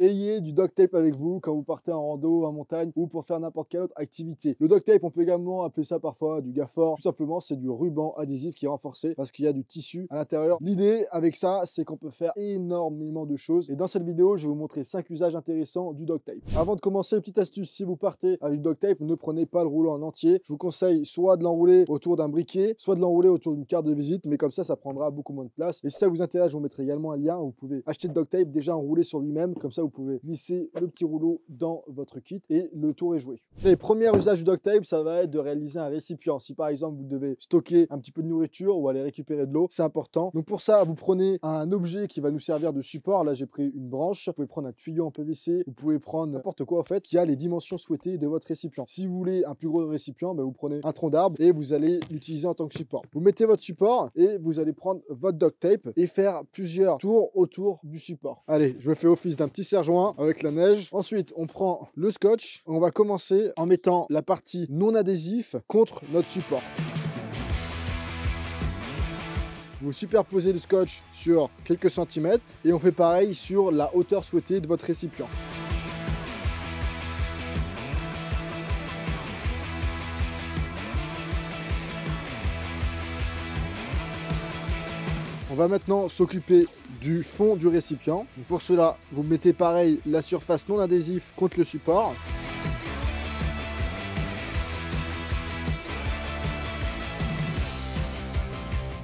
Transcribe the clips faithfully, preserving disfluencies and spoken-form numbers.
Ayez du duct tape avec vous quand vous partez en rando, en montagne ou pour faire n'importe quelle autre activité. Le duct tape, on peut également appeler ça parfois du gafford. Tout simplement, c'est du ruban adhésif qui est renforcé parce qu'il y a du tissu à l'intérieur. L'idée avec ça, c'est qu'on peut faire énormément de choses. Et dans cette vidéo, je vais vous montrer cinq usages intéressants du duct tape. Avant de commencer, une petite astuce, si vous partez avec du duct tape, ne prenez pas le rouleau en entier. Je vous conseille soit de l'enrouler autour d'un briquet, soit de l'enrouler autour d'une carte de visite. Mais comme ça, ça prendra beaucoup moins de place. Et si ça vous intéresse, je vous mettrai également un lien où vous pouvez acheter le duct tape déjà enroulé sur lui-même. Comme ça, vous pouvez glisser le petit rouleau dans votre kit et le tour est joué. Les premiers usages du duct tape, ça va être de réaliser un récipient. Si par exemple vous devez stocker un petit peu de nourriture ou aller récupérer de l'eau, c'est important. Donc pour ça, vous prenez un objet qui va nous servir de support. Là, j'ai pris une branche. Vous pouvez prendre un tuyau en P V C. Vous pouvez prendre n'importe quoi en fait qui a les dimensions souhaitées de votre récipient. Si vous voulez un plus gros récipient, ben, vous prenez un tronc d'arbre et vous allez l'utiliser en tant que support. Vous mettez votre support et vous allez prendre votre duct tape et faire plusieurs tours autour du support. Allez, je me fais office d'un petit serre-joint avec la neige. Ensuite, on prend le scotch. On va commencer en mettant la partie non adhésive contre notre support. Vous superposez le scotch sur quelques centimètres et on fait pareil sur la hauteur souhaitée de votre récipient. On va maintenant s'occuper du fond du récipient. Donc pour cela, vous mettez pareil la surface non adhésive contre le support.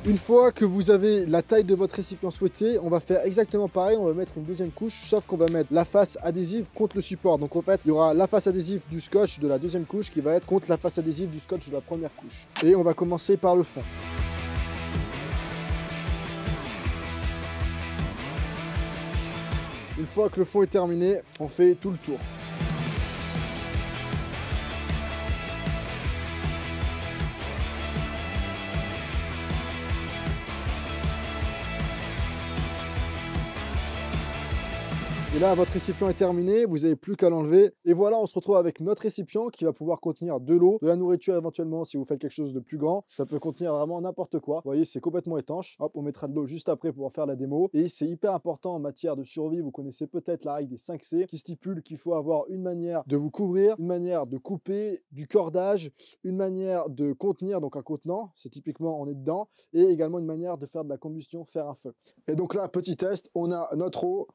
Une fois que vous avez la taille de votre récipient souhaité, on va faire exactement pareil, on va mettre une deuxième couche, sauf qu'on va mettre la face adhésive contre le support. Donc en fait, il y aura la face adhésive du scotch de la deuxième couche qui va être contre la face adhésive du scotch de la première couche. Et on va commencer par le fond. Une fois que le fond est terminé, on fait tout le tour. Et là, votre récipient est terminé, vous n'avez plus qu'à l'enlever. Et voilà, on se retrouve avec notre récipient qui va pouvoir contenir de l'eau, de la nourriture éventuellement si vous faites quelque chose de plus grand. Ça peut contenir vraiment n'importe quoi. Vous voyez, c'est complètement étanche. Hop, on mettra de l'eau juste après pour faire la démo. Et c'est hyper important en matière de survie. Vous connaissez peut-être la règle des cinq C qui stipule qu'il faut avoir une manière de vous couvrir, une manière de couper, du cordage, une manière de contenir, donc un contenant, c'est typiquement on est dedans, et également une manière de faire de la combustion, faire un feu. Et donc là, petit test, on a notre eau.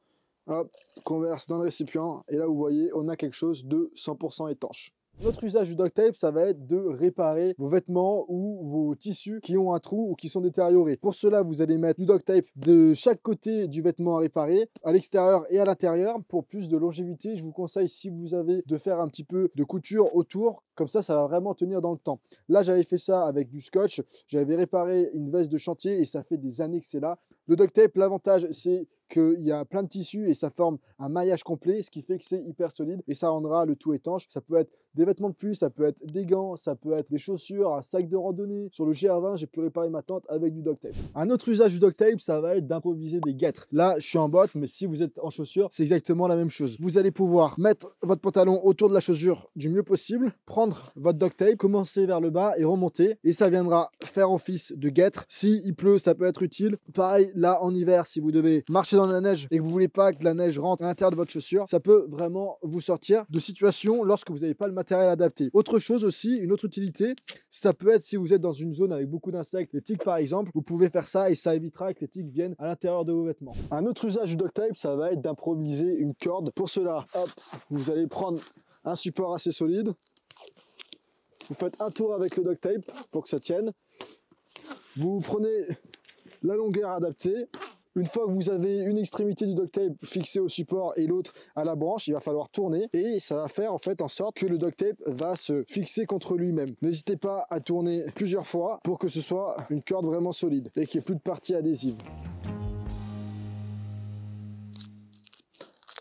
Hop, qu'on verse dans le récipient et là vous voyez on a quelque chose de cent pour cent étanche. Notre usage du duct tape, ça va être de réparer vos vêtements ou vos tissus qui ont un trou ou qui sont détériorés. Pour cela, vous allez mettre du duct tape de chaque côté du vêtement à réparer, à l'extérieur et à l'intérieur. Pour plus de longévité, je vous conseille, si vous avez, de faire un petit peu de couture autour. Comme ça, ça va vraiment tenir dans le temps. Là, j'avais fait ça avec du scotch. J'avais réparé une veste de chantier et ça fait des années que c'est là. Le duct tape, l'avantage, c'est qu'il y a plein de tissus et ça forme un maillage complet, ce qui fait que c'est hyper solide et ça rendra le tout étanche. Ça peut être des vêtements de pluie, ça peut être des gants, ça peut être des chaussures, un sac de randonnée. Sur le G R vingt, j'ai pu réparer ma tente avec du duct tape. Un autre usage du duct tape, ça va être d'improviser des guêtres. Là, je suis en botte, mais si vous êtes en chaussure, c'est exactement la même chose. Vous allez pouvoir mettre votre pantalon autour de la chaussure du mieux possible, prendre votre duct tape, commencer vers le bas et remonter et ça viendra faire office de guêtre. S'il pleut, ça peut être utile. Pareil, là, en hiver, si vous devez marcher dans la neige et que vous voulez pas que la neige rentre à l'intérieur de votre chaussure, ça peut vraiment vous sortir de situation lorsque vous n'avez pas le matériel adapté. Autre chose aussi, une autre utilité, ça peut être si vous êtes dans une zone avec beaucoup d'insectes, les tiques par exemple, vous pouvez faire ça et ça évitera que les tiques viennent à l'intérieur de vos vêtements. Un autre usage du duct tape, ça va être d'improviser une corde. Pour cela, hop, vous allez prendre un support assez solide, vous faites un tour avec le duct tape pour que ça tienne, vous prenez la longueur adaptée. Une fois que vous avez une extrémité du duct tape fixée au support et l'autre à la branche, il va falloir tourner et ça va faire en fait en sorte que le duct tape va se fixer contre lui-même. N'hésitez pas à tourner plusieurs fois pour que ce soit une corde vraiment solide et qu'il n'y ait plus de partie adhésive.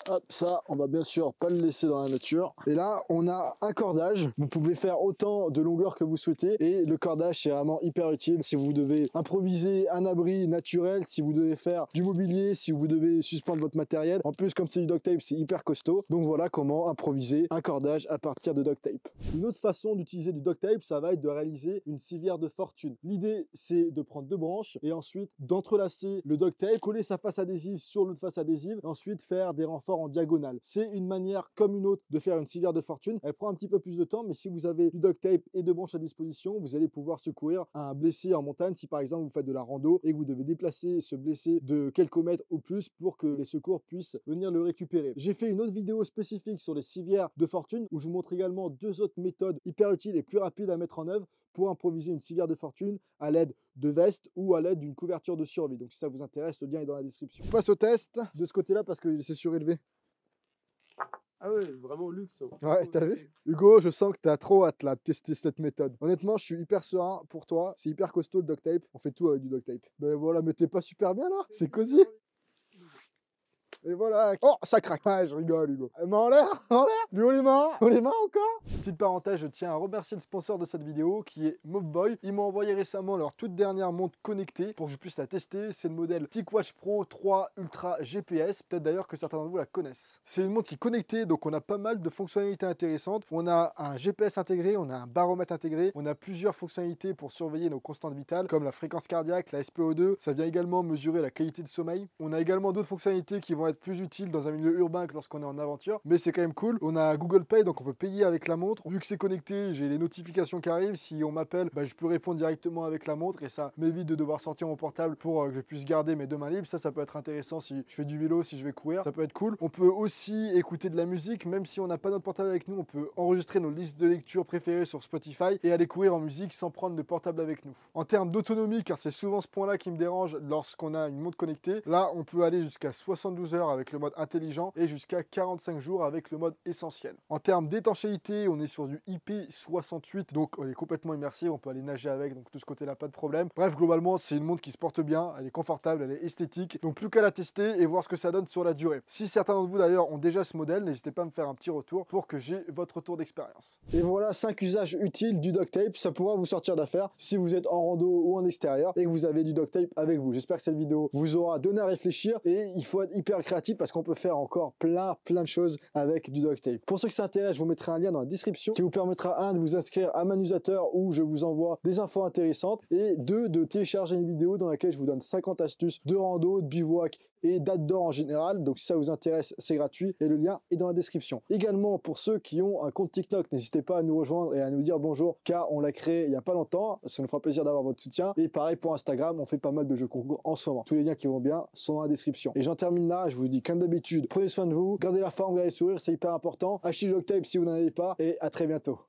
Hop, ça, on va bien sûr pas le laisser dans la nature. Et là, on a un cordage. Vous pouvez faire autant de longueur que vous souhaitez. Et le cordage, c'est vraiment hyper utile. Si vous devez improviser un abri naturel, si vous devez faire du mobilier, si vous devez suspendre votre matériel. En plus, comme c'est du duct tape, c'est hyper costaud. Donc voilà comment improviser un cordage à partir de duct tape. Une autre façon d'utiliser du duct tape, ça va être de réaliser une civière de fortune. L'idée, c'est de prendre deux branches et ensuite d'entrelacer le duct tape, coller sa face adhésive sur l'autre face adhésive, et ensuite faire des renforts fort en diagonale. C'est une manière comme une autre de faire une civière de fortune. Elle prend un petit peu plus de temps, mais si vous avez du duct tape et de branches à disposition, vous allez pouvoir secourir un blessé en montagne. Si par exemple vous faites de la rando et que vous devez déplacer ce blessé de quelques mètres ou plus pour que les secours puissent venir le récupérer. J'ai fait une autre vidéo spécifique sur les civières de fortune où je vous montre également deux autres méthodes hyper utiles et plus rapides à mettre en œuvre pour improviser une civière de fortune à l'aide de vestes ou à l'aide d'une couverture de survie. Donc si ça vous intéresse, le lien est dans la description. Je passe au test de ce côté-là parce que c'est surélevé. Ah ouais, vraiment luxe. Ouais, t'as vu Hugo, je sens que t'as trop hâte là de tester cette méthode. Honnêtement, je suis hyper serein pour toi. C'est hyper costaud le duct tape. On fait tout avec du duct tape. Ben voilà, mais t'es pas super bien là. C'est cosy. Et voilà. Oh, ça craque. Ah, je rigole, Hugo. Mais en l'air, en l'air. Lui, on les mains. On les mains encore. Petite parenthèse, je tiens à remercier le sponsor de cette vidéo qui est Mobvoi. Ils m'ont envoyé récemment leur toute dernière montre connectée pour que je puisse la tester. C'est le modèle TicWatch Pro trois Ultra G P S. Peut-être d'ailleurs que certains d'entre vous la connaissent. C'est une montre qui est connectée, donc on a pas mal de fonctionnalités intéressantes. On a un G P S intégré, on a un baromètre intégré, on a plusieurs fonctionnalités pour surveiller nos constantes vitales, comme la fréquence cardiaque, la S P O deux. Ça vient également mesurer la qualité de sommeil. On a également d'autres fonctionnalités qui vont être plus utile dans un milieu urbain que lorsqu'on est en aventure, mais c'est quand même cool. On a Google Pay, donc on peut payer avec la montre. Vu que c'est connecté, j'ai les notifications qui arrivent. Si on m'appelle, bah, je peux répondre directement avec la montre et ça m'évite de devoir sortir mon portable pour euh, que je puisse garder mes deux mains libres. Ça, ça peut être intéressant si je fais du vélo, si je vais courir, ça peut être cool. On peut aussi écouter de la musique, même si on n'a pas notre portable avec nous, on peut enregistrer nos listes de lecture préférées sur Spotify et aller courir en musique sans prendre de portable avec nous. En termes d'autonomie, car c'est souvent ce point-là qui me dérange lorsqu'on a une montre connectée, là, on peut aller jusqu'à soixante-douze heures avec le mode intelligent et jusqu'à quarante-cinq jours avec le mode essentiel. En termes d'étanchéité, on est sur du I P soixante-huit, donc elle est complètement immersive, on peut aller nager avec, donc de ce côté-là, pas de problème. Bref, globalement, c'est une montre qui se porte bien, elle est confortable, elle est esthétique, donc plus qu'à la tester et voir ce que ça donne sur la durée. Si certains d'entre vous d'ailleurs ont déjà ce modèle, n'hésitez pas à me faire un petit retour pour que j'ai votre retour d'expérience. Et voilà cinq usages utiles du duct tape, ça pourra vous sortir d'affaire si vous êtes en rando ou en extérieur et que vous avez du duct tape avec vous. J'espère que cette vidéo vous aura donné à réfléchir et il faut être hyper créatif parce qu'on peut faire encore plein plein de choses avec du duct tape. Pour ceux qui s'intéressent, je vous mettrai un lien dans la description qui vous permettra un de vous inscrire à ma newsletter où je vous envoie des infos intéressantes et deux de télécharger une vidéo dans laquelle je vous donne cinquante astuces de rando, de bivouac et d'outdoor en général. Donc si ça vous intéresse, c'est gratuit et le lien est dans la description. Également pour ceux qui ont un compte TikTok, n'hésitez pas à nous rejoindre et à nous dire bonjour car on l'a créé il n'y a pas longtemps. Ça nous fera plaisir d'avoir votre soutien. Et pareil pour Instagram, on fait pas mal de jeux concours en ce moment. Tous les liens qui vont bien sont dans la description. Et j'en termine là, je vous dis comme d'habitude, prenez soin de vous, gardez la forme, gardez le sourire, c'est hyper important. Achetez le duct tape si vous n'en avez pas et à très bientôt.